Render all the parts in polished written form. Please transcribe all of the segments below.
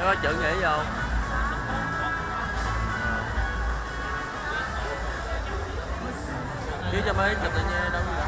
Có chữ nghĩa vô. Chứ cho mấy chụp tự nhiên đâu vậy?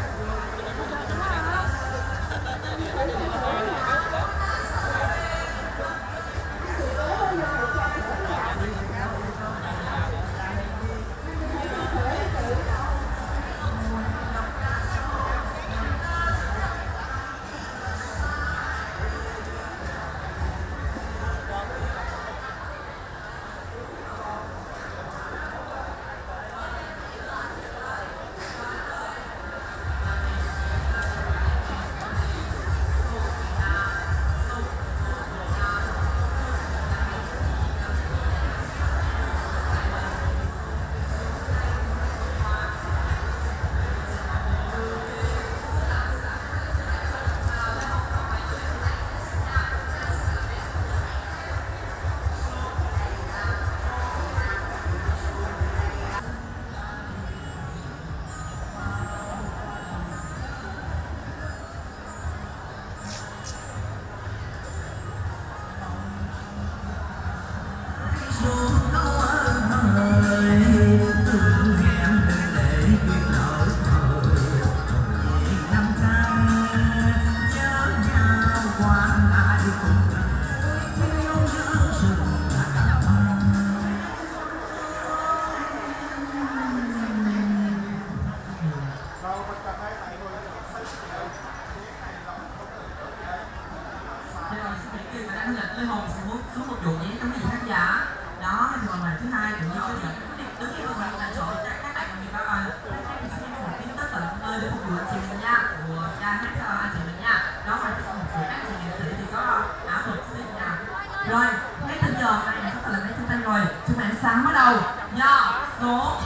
Rồi, ngay từ giờ các bạn có thể lấy chúng ta rồi, chúng bạn sáng bắt đầu nhờ số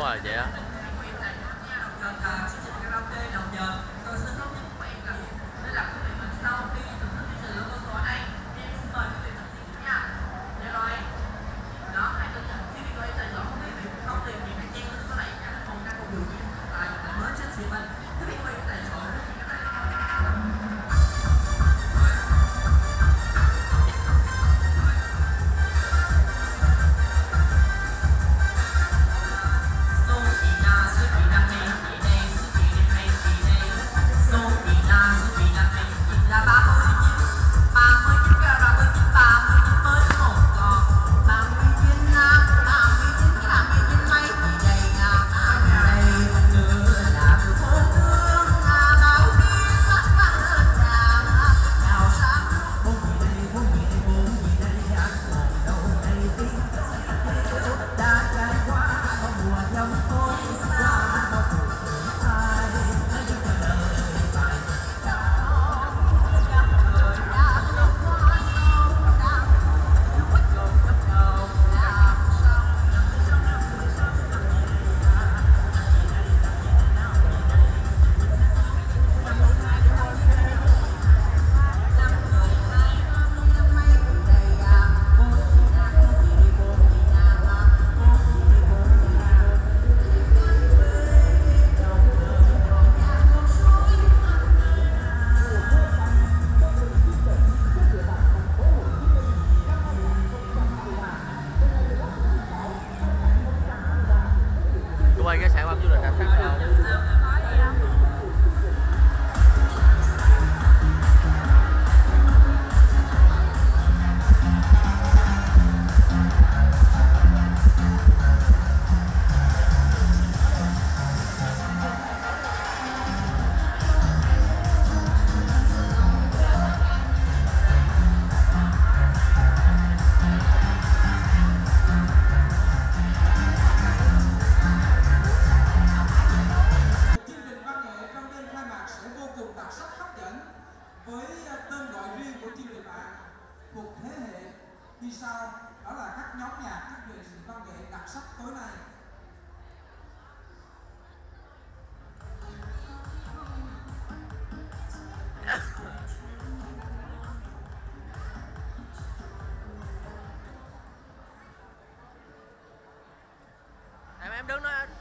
Hãy subscribe cho kênh Ghiền Mì Gõ để không bỏ lỡ những video hấp dẫn. hai cái sản phẩm du lịch đặc sắc thôi. Với tên gọi riêng của chương trình bạn thuộc thế hệ đi sau, đó là các nhóm nhạc, các nghệ sĩ văn nghệ đặc sắc tối nay. Em đứng đó.